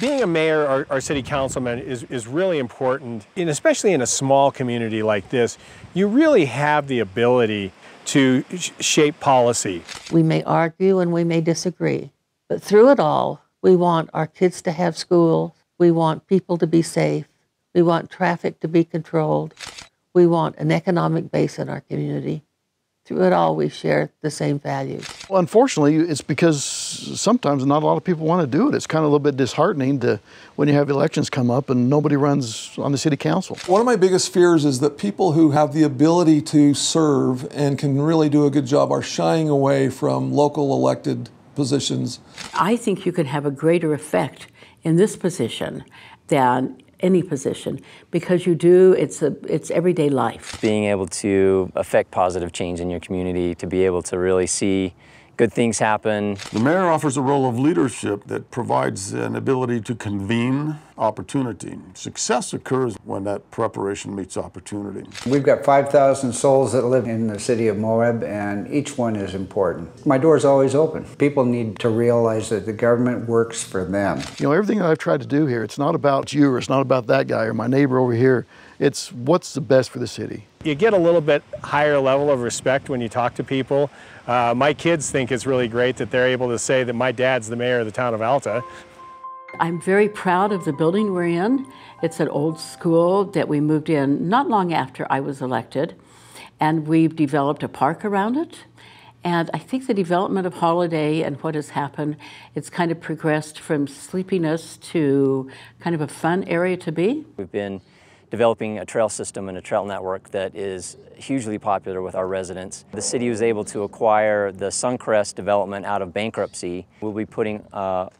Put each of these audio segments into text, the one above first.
being a mayor or city councilman is really important, and especially in a small community like this, you really have the ability to shape policy. We may argue and we may disagree, but through it all, we want our kids to have school, we want people to be safe, we want traffic to be controlled, we want an economic base in our community. Through it all, we share the same values. Well, unfortunately, it's because sometimes not a lot of people want to do it. It's kind of a little bit disheartening to when you have elections come up and nobody runs on the city council. One of my biggest fears is that people who have the ability to serve and can really do a good job are shying away from local elected positions. I think you can have a greater effect in this position than any position, because you do, it's everyday life. Being able to affect positive change in your community, to be able to really see good things happen. The mayor offers a role of leadership that provides an ability to convene opportunity. Success occurs when that preparation meets opportunity. We've got 5,000 souls that live in the city of Moab, and each one is important. My door is always open. People need to realize that the government works for them. You know, everything that I've tried to do here, it's not about you, or it's not about that guy, or my neighbor over here. It's what's the best for the city. You get a little bit higher level of respect when you talk to people. My kids think it's really great that they're able to say that my dad's the mayor of the town of Alta. I'm very proud of the building we're in. It's an old school that we moved in not long after I was elected, and we've developed a park around it. And I think the development of Holiday and what has happened, it's kind of progressed from sleepiness to kind of a fun area to be. We've been developing a trail system and a trail network that is hugely popular with our residents. The city was able to acquire the Suncrest development out of bankruptcy. We'll be putting a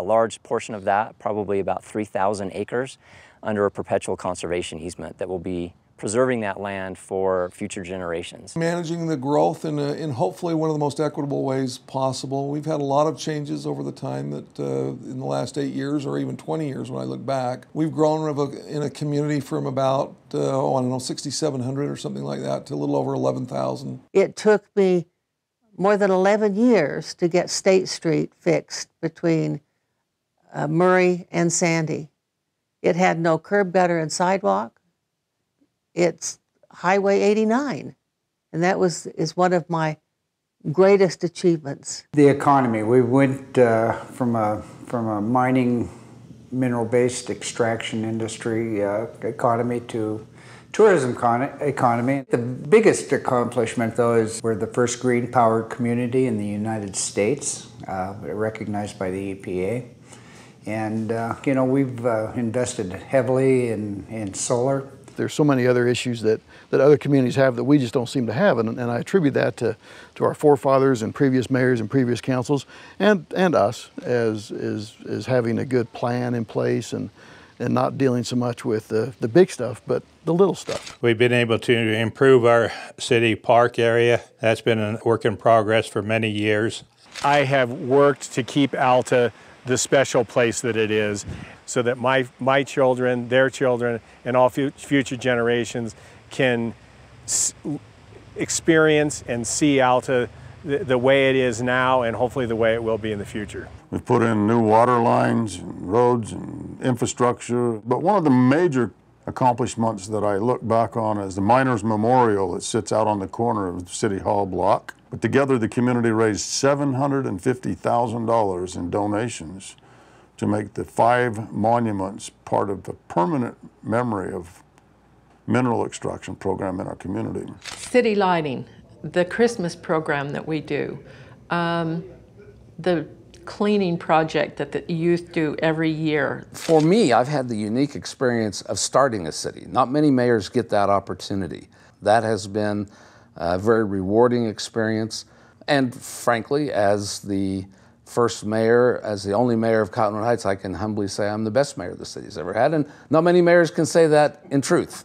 large portion of that, probably about 3,000 acres, under a perpetual conservation easement that will be preserving that land for future generations. Managing the growth in hopefully one of the most equitable ways possible. We've had a lot of changes over the time that in the last 8 years, or even 20 years when I look back. We've grown in a community from about, I don't know, 6,700 or something like that to a little over 11,000. It took me more than 11 years to get State Street fixed between Murray and Sandy. It had no curb gutter and sidewalk. It's Highway 89, and that is one of my greatest achievements. The economy. We went from a mining, mineral-based extraction industry economy to tourism economy. The biggest accomplishment, though, is we're the first green-powered community in the United States, recognized by the EPA. And, you know, we've invested heavily in solar. There's so many other issues that other communities have that we just don't seem to have, and I attribute that to our forefathers and previous mayors and previous councils, and us as having a good plan in place and not dealing so much with the big stuff, but the little stuff. We've been able to improve our city park area. That's been a work in progress for many years. I have worked to keep Alta the special place that it is, so that my children, their children, and all future generations can experience and see Alta the way it is now, and hopefully the way it will be in the future. We've put in new water lines and roads and infrastructure, but one of the major accomplishments that I look back on is the Miners Memorial that sits out on the corner of the City Hall block. But together the community raised $750,000 in donations to make the 5 monuments part of the permanent memory of mineral extraction program in our community. City lighting, the Christmas program that we do, the cleaning project that the youth do every year. For me, I've had the unique experience of starting a city. Not many mayors get that opportunity. That has been a very rewarding experience, and frankly, as the first mayor, as the only mayor of Cottonwood Heights, I can humbly say I'm the best mayor the city's ever had, and not many mayors can say that in truth.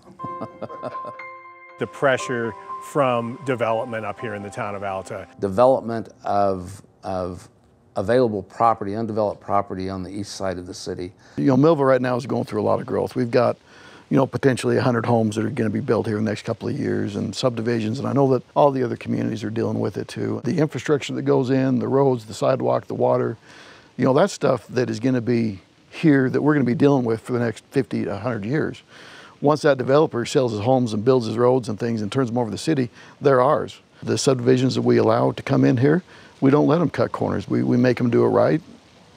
The pressure from development up here in the town of Alta. Development of available property, undeveloped property on the east side of the city. You know, Millville right now is going through a lot of growth. We've got, you know, potentially 100 homes that are going to be built here in the next couple of years, and subdivisions, and I know that all the other communities are dealing with it too. The infrastructure that goes in, the roads, the sidewalk, the water, you know, that stuff that is going to be here that we're going to be dealing with for the next 50 to 100 years. Once that developer sells his homes and builds his roads and things and turns them over to the city, they're ours. The subdivisions that we allow to come in here, we don't let them cut corners. We make them do it right,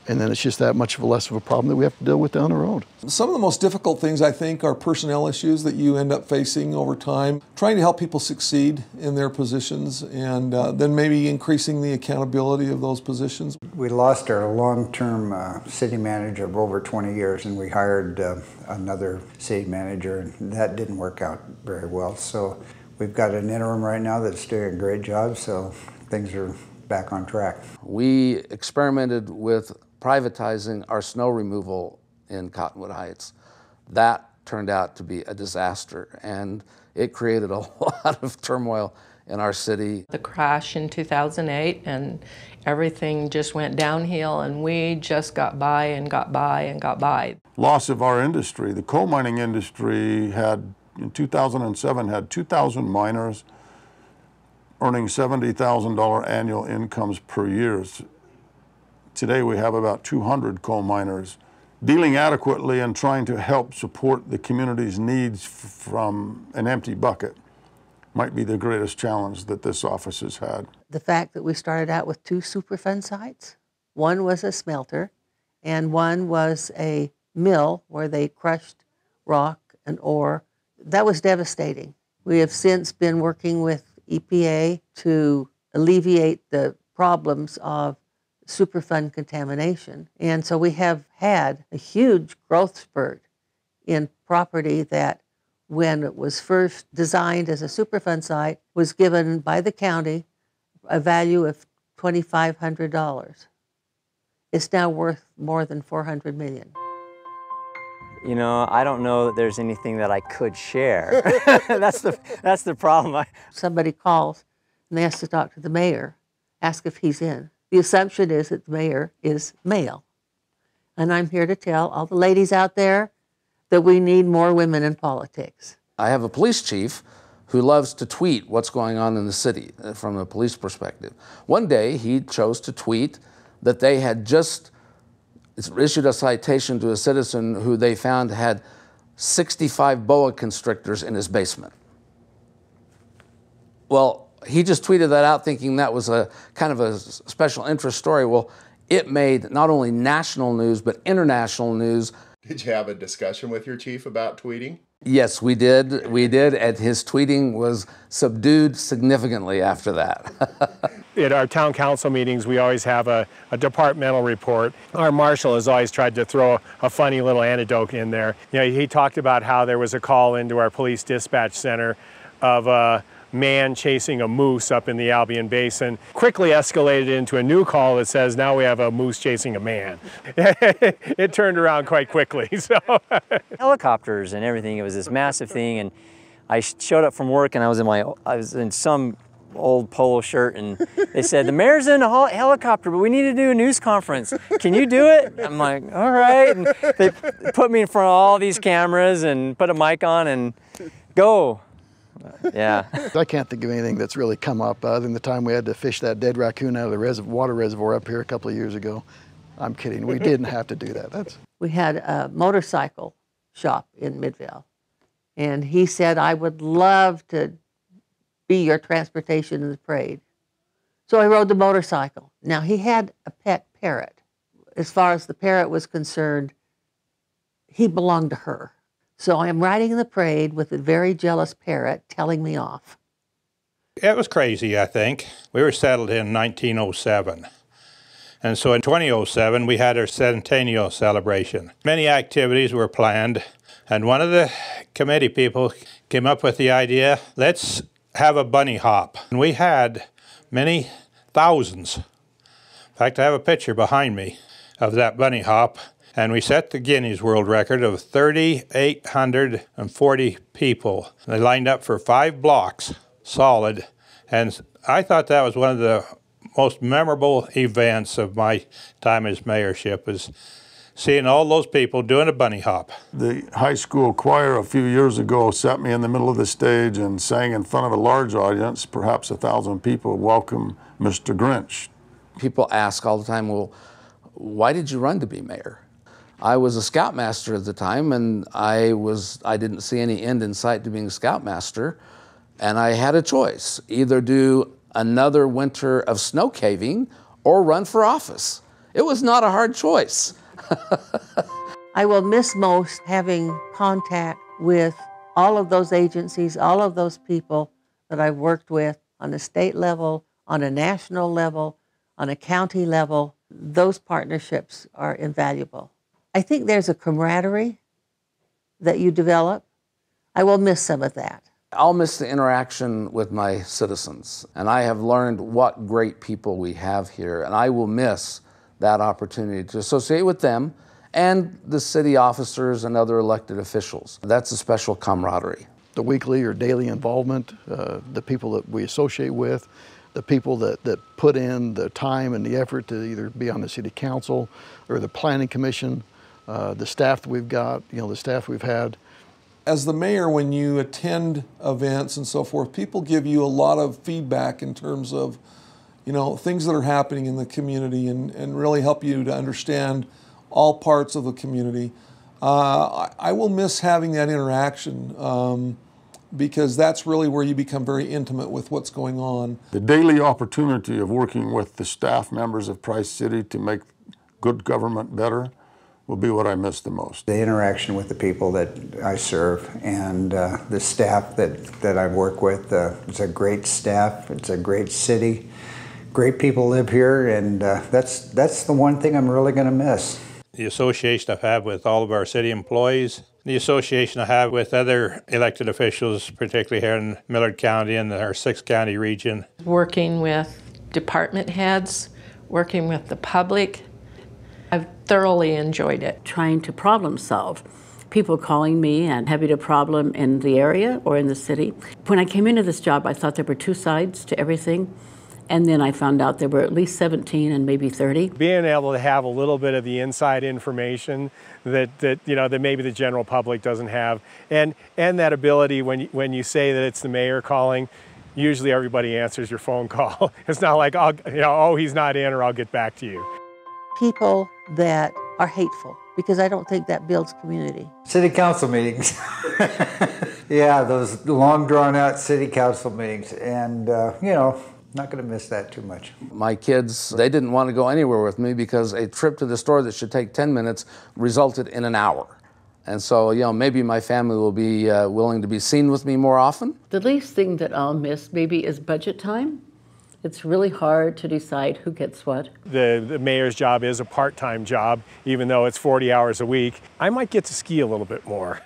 and then it's just that much of a less of a problem that we have to deal with down the road. Some of the most difficult things, I think, are personnel issues that you end up facing over time, trying to help people succeed in their positions and then maybe increasing the accountability of those positions. We lost our long-term city manager of over 20 years, and we hired another city manager, and that didn't work out very well. So we've got an interim right now that's doing a great job, so things are back on track. We experimented with privatizing our snow removal in Cottonwood Heights. That turned out to be a disaster, and it created a lot of turmoil in our city. The crash in 2008, and everything just went downhill, and we just got by and got by and got by. Loss of our industry. The coal mining industry had, in 2007, had 2,000 miners earning $70,000 annual incomes per year. Today we have about 200 coal miners. Dealing adequately and trying to help support the community's needs from an empty bucket might be the greatest challenge that this office has had. The fact that we started out with 2 Superfund sites, one was a smelter and one was a mill where they crushed rock and ore, that was devastating. We have since been working with EPA to alleviate the problems of Superfund contamination. And so we have had a huge growth spurt in property that, when it was first designed as a Superfund site, was given by the county a value of $2,500. It's now worth more than $400 million. You know, I don't know that there's anything that I could share. That's the problem. Somebody calls and they ask to talk to the mayor, ask if he's in. The assumption is that the mayor is male. And I'm here to tell all the ladies out there that we need more women in politics. I have a police chief who loves to tweet what's going on in the city from a police perspective. One day he chose to tweet that they had just issued a citation to a citizen who they found had 65 boa constrictors in his basement. Well, he just tweeted that out thinking that was a kind of a special interest story. Well, it made not only national news, but international news. Did you have a discussion with your chief about tweeting? Yes, we did. We did, and his tweeting was subdued significantly after that. At our town council meetings, we always have a departmental report. Our marshal has always tried to throw a funny little anecdote in there. You know, he talked about how there was a call into our police dispatch center of a man chasing a moose up in the Albion Basin. Quickly escalated into a new call that says, now we have a moose chasing a man. It turned around quite quickly, so. Helicopters and everything, it was this massive thing, and I showed up from work and I was in some old polo shirt, and they said, the mayor's in a helicopter, but we need to do a news conference. Can you do it? I'm like, all right. And they put me in front of all these cameras and put a mic on and go. Yeah. I can't think of anything that's really come up other than the time we had to fish that dead raccoon out of the water reservoir up here a couple of years ago. I'm kidding. We didn't have to do that. We had a motorcycle shop in Midvale, and he said, I would love to be your transportation in the parade. So I rode the motorcycle. Now, he had a pet parrot. As far as the parrot was concerned, he belonged to her. So I'm riding in the parade with a very jealous parrot telling me off. It was crazy, I think. We were settled in 1907. And so in 2007, we had our centennial celebration. Many activities were planned, and one of the committee people came up with the idea, let's have a bunny hop. And we had many thousands. In fact, I have a picture behind me of that bunny hop, and we set the Guinness world record of 3,840 people. They lined up for 5 blocks solid, and I thought that was one of the most memorable events of my time as mayorship, was seeing all those people doing a bunny hop. The high school choir a few years ago sat me in the middle of the stage and sang in front of a large audience, perhaps 1,000 people, welcome Mr. Grinch. People ask all the time, well, why did you run to be mayor? I was a scoutmaster at the time, and I didn't see any end in sight to being a scoutmaster, and I had a choice: either do another winter of snow caving or run for office. It was not a hard choice. I will miss most having contact with all of those agencies, all of those people that I've worked with on a state level, on a national level, on a county level. Those partnerships are invaluable. I think there's a camaraderie that you develop. I will miss some of that. I'll miss the interaction with my citizens. And I have learned what great people we have here. And I will miss that opportunity to associate with them and the city officers and other elected officials. That's a special camaraderie. The weekly or daily involvement, the people that we associate with, the people that put in the time and the effort to either be on the city council or the planning commission, the staff that we've got, the staff we've had. As the mayor, when you attend events and so forth, people give you a lot of feedback in terms of, things that are happening in the community and really help you to understand all parts of the community. I will miss having that interaction because that's really where you become very intimate with what's going on. The daily opportunity of working with the staff members of Price City to make good government better will be what I miss the most. The interaction with the people that I serve and the staff that I work with. It's a great staff, it's a great city, great people live here, and that's the one thing I'm really gonna miss. The association I've had with all of our city employees, the association I have with other elected officials, particularly here in Millard County and our 6-county region. Working with department heads, working with the public, I've thoroughly enjoyed it. Trying to problem solve. People calling me and having a problem in the area or in the city. When I came into this job, I thought there were 2 sides to everything. And then I found out there were at least 17 and maybe 30. Being able to have a little bit of the inside information that maybe the general public doesn't have, and that ability when you say that it's the mayor calling, usually everybody answers your phone call. It's not like oh, he's not in, or I'll get back to you. People that are hateful, because I don't think that builds community. City council meetings. Yeah, those long drawn out city council meetings, and not going to miss that too much. My kids, they didn't want to go anywhere with me because a trip to the store that should take 10 minutes resulted in an hour. And so, maybe my family will be willing to be seen with me more often. The least thing that I'll miss maybe is budget time. It's really hard to decide who gets what. The mayor's job is a part-time job, even though it's 40 hours a week. I might get to ski a little bit more.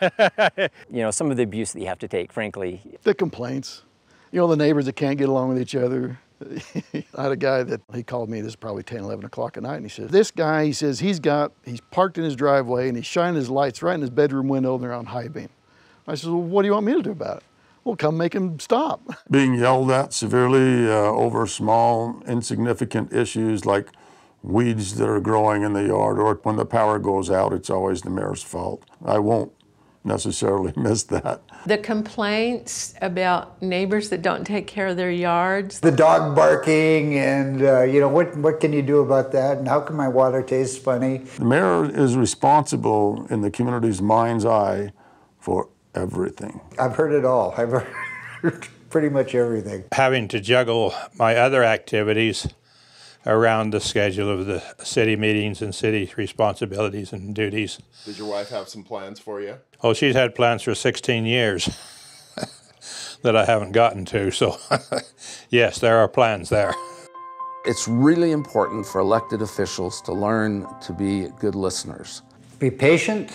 Some of the abuse that you have to take, frankly. The complaints. The neighbors that can't get along with each other. I had a guy that, he called me, this is probably 10, 11 o'clock at night, and he says, this guy, he says, he's parked in his driveway and he's shining his lights right in his bedroom window and they're on high beam. I said, well, what do you want me to do about it? Well, come make him stop. Being yelled at severely over small, insignificant issues like weeds that are growing in the yard, or when the power goes out, it's always the mayor's fault. I won't necessarily miss that. The complaints about neighbors that don't take care of their yards. The dog barking and, what can you do about that? And how can my water taste funny? The mayor is responsible in the community's mind's eye for everything. I've heard it all. I've heard pretty much everything. Having to juggle my other activities around the schedule of the city meetings and city responsibilities and duties. Did your wife have some plans for you? Oh, she's had plans for 16 years that I haven't gotten to, so yes, there are plans there. It's really important for elected officials to learn to be good listeners. Be patient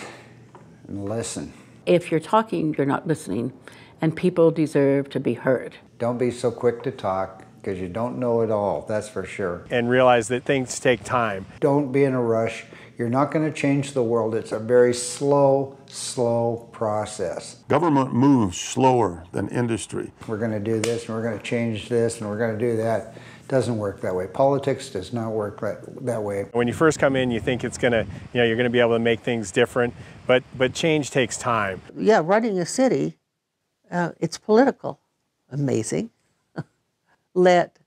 and listen. If you're talking, you're not listening, and people deserve to be heard. Don't be so quick to talk, because you don't know it all, that's for sure. And realize that things take time. Don't be in a rush. You're not going to change the world. It's a very slow, slow process. Government moves slower than industry. We're going to do this, and we're going to change this, and we're going to do that. It doesn't work that way. Politics does not work that way. When you first come in, you think it's going to, you're going to be able to make things different, but change takes time. Yeah, running a city, it's political. Amazing. Let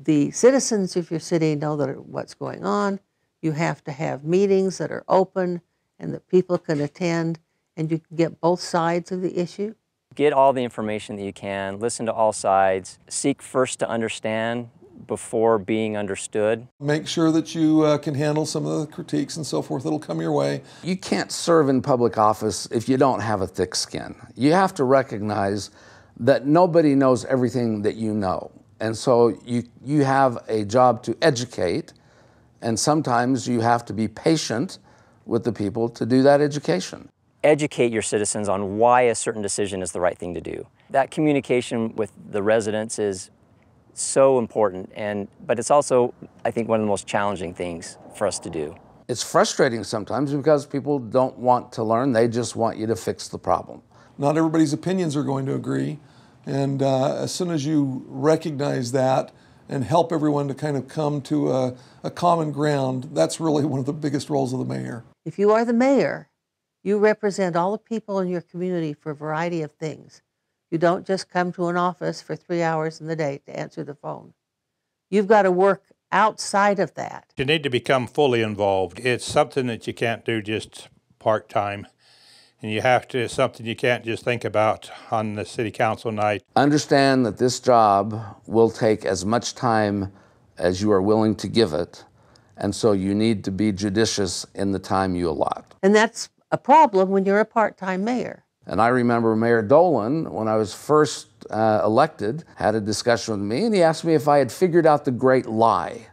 the citizens of your city know what's going on. You have to have meetings that are open and that people can attend and you can get both sides of the issue. Get all the information that you can, listen to all sides, seek first to understand before being understood. Make sure that you can handle some of the critiques and so forth that'll come your way. You can't serve in public office if you don't have a thick skin. You have to recognize that nobody knows everything that you know. And so you have a job to educate, and sometimes you have to be patient with the people to do that education. Educate your citizens on why a certain decision is the right thing to do. That communication with the residents is so important, but it's also, I think, one of the most challenging things for us to do. It's frustrating sometimes because people don't want to learn, they just want you to fix the problem. Not everybody's opinions are going to agree, and as soon as you recognize that and help everyone to kind of come to a common ground, that's really one of the biggest roles of the mayor. If you are the mayor, you represent all the people in your community for a variety of things. You don't just come to an office for 3 hours in the day to answer the phone. You've got to work outside of that. You need to become fully involved. It's something that you can't do just part-time. And you have to, it's something you can't just think about on the city council night. Understand that this job will take as much time as you are willing to give it. And so you need to be judicious in the time you allot. And that's a problem when you're a part-time mayor. And I remember Mayor Dolan, when I was first elected, had a discussion with me, and he asked me if I had figured out the great lie.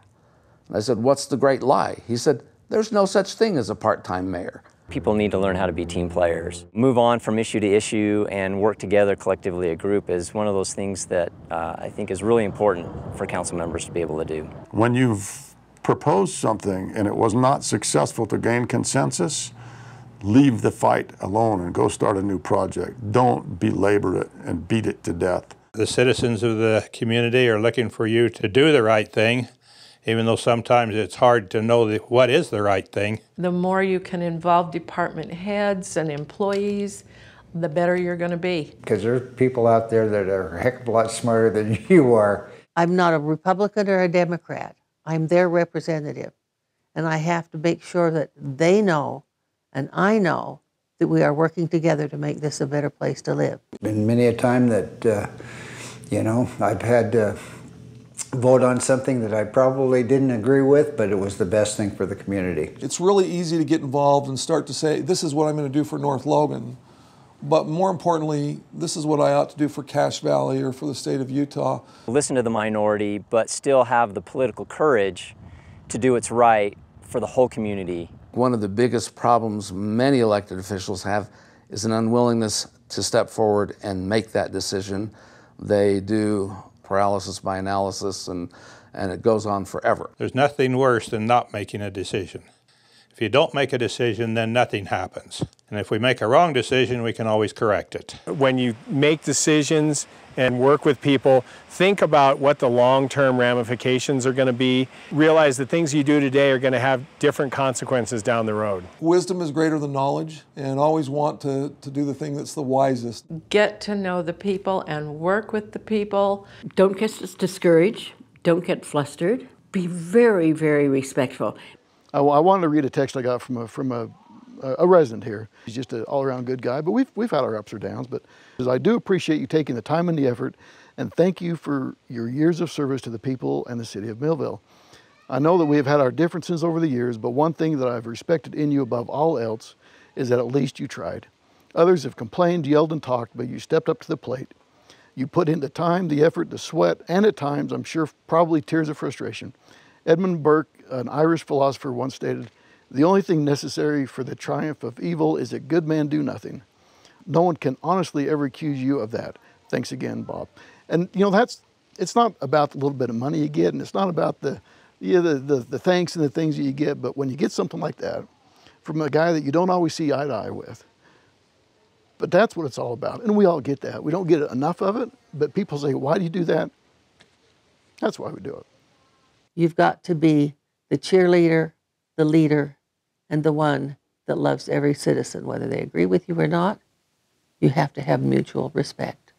And I said, "What's the great lie?" He said, "There's no such thing as a part-time mayor." People need to learn how to be team players. Move on from issue to issue and work together collectively. A group is one of those things that I think is really important for council members to be able to do. When you've proposed something and it was not successful to gain consensus, leave the fight alone and go start a new project. Don't belabor it and beat it to death. The citizens of the community are looking for you to do the right thing, even though sometimes it's hard to know what is the right thing. The more you can involve department heads and employees, the better you're going to be. Because there's people out there that are a heck of a lot smarter than you are. I'm not a Republican or a Democrat. I'm their representative. And I have to make sure that they know and I know that we are working together to make this a better place to live. Been many a time that, you know, I've had to vote on something that I probably didn't agree with, but it was the best thing for the community. It's really easy to get involved and start to say, this is what I'm going to do for North Logan, but more importantly, this is what I ought to do for Cache Valley or for the state of Utah. Listen to the minority, but still have the political courage to do what's right for the whole community. One of the biggest problems many elected officials have is an unwillingness to step forward and make that decision. They do paralysis by analysis, and it goes on forever. There's nothing worse than not making a decision. If you don't make a decision, then nothing happens. And if we make a wrong decision, we can always correct it. When you make decisions and work with people, think about what the long-term ramifications are going to be. Realize the things you do today are going to have different consequences down the road. Wisdom is greater than knowledge, and always want to do the thing that's the wisest. Get to know the people and work with the people. Don't get discouraged. Don't get flustered. Be very, very respectful. I wanted to read a text I got from a resident here. He's just an all-around good guy, but we've had our ups or downs. But I do appreciate you taking the time and the effort, and thank you for your years of service to the people and the city of Millville. I know that we have had our differences over the years, but one thing that I've respected in you above all else is that at least you tried. Others have complained, yelled, and talked, but you stepped up to the plate. You put in the time, the effort, the sweat, and at times, I'm sure, probably tears of frustration. Edmund Burke, an Irish philosopher, once stated, "The only thing necessary for the triumph of evil is that good men do nothing." No one can honestly ever accuse you of that. Thanks again, Bob. And you know, it's not about the little bit of money you get, and it's not about the thanks and the things that you get, but when you get something like that from a guy that you don't always see eye to eye with, but that's what it's all about. And we all get that. We don't get enough of it, but people say, "Why do you do that?" That's why we do it. You've got to be the cheerleader, the leader, and the one that loves every citizen, whether they agree with you or not. You have to have mutual respect.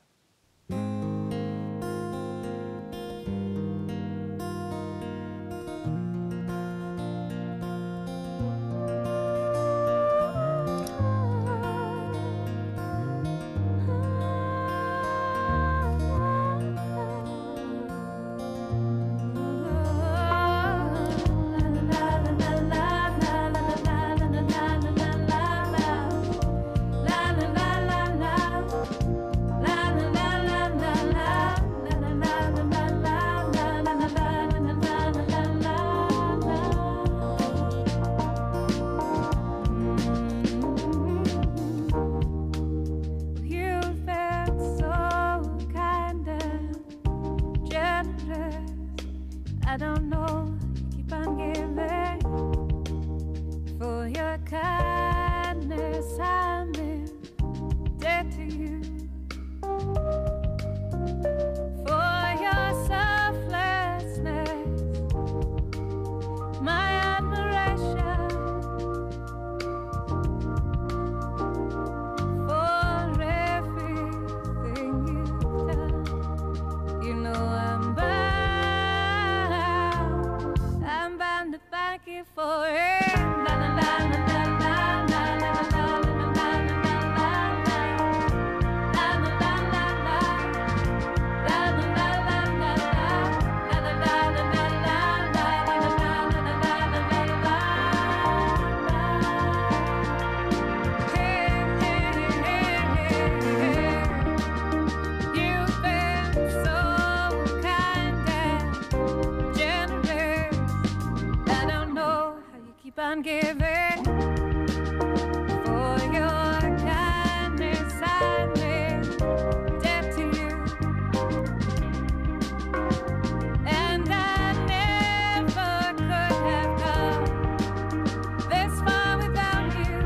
I don't know, keep on giving. For your kindness I'm in debt to you. For your selflessness, my admiration. For everything you've done, you know I'm bound to thank you for it. La, la, la, la, la. I'm giving for your kindness, I'm in debt to you, and I never could have come this far without you.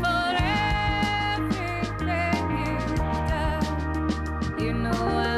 For everything you've done, you know.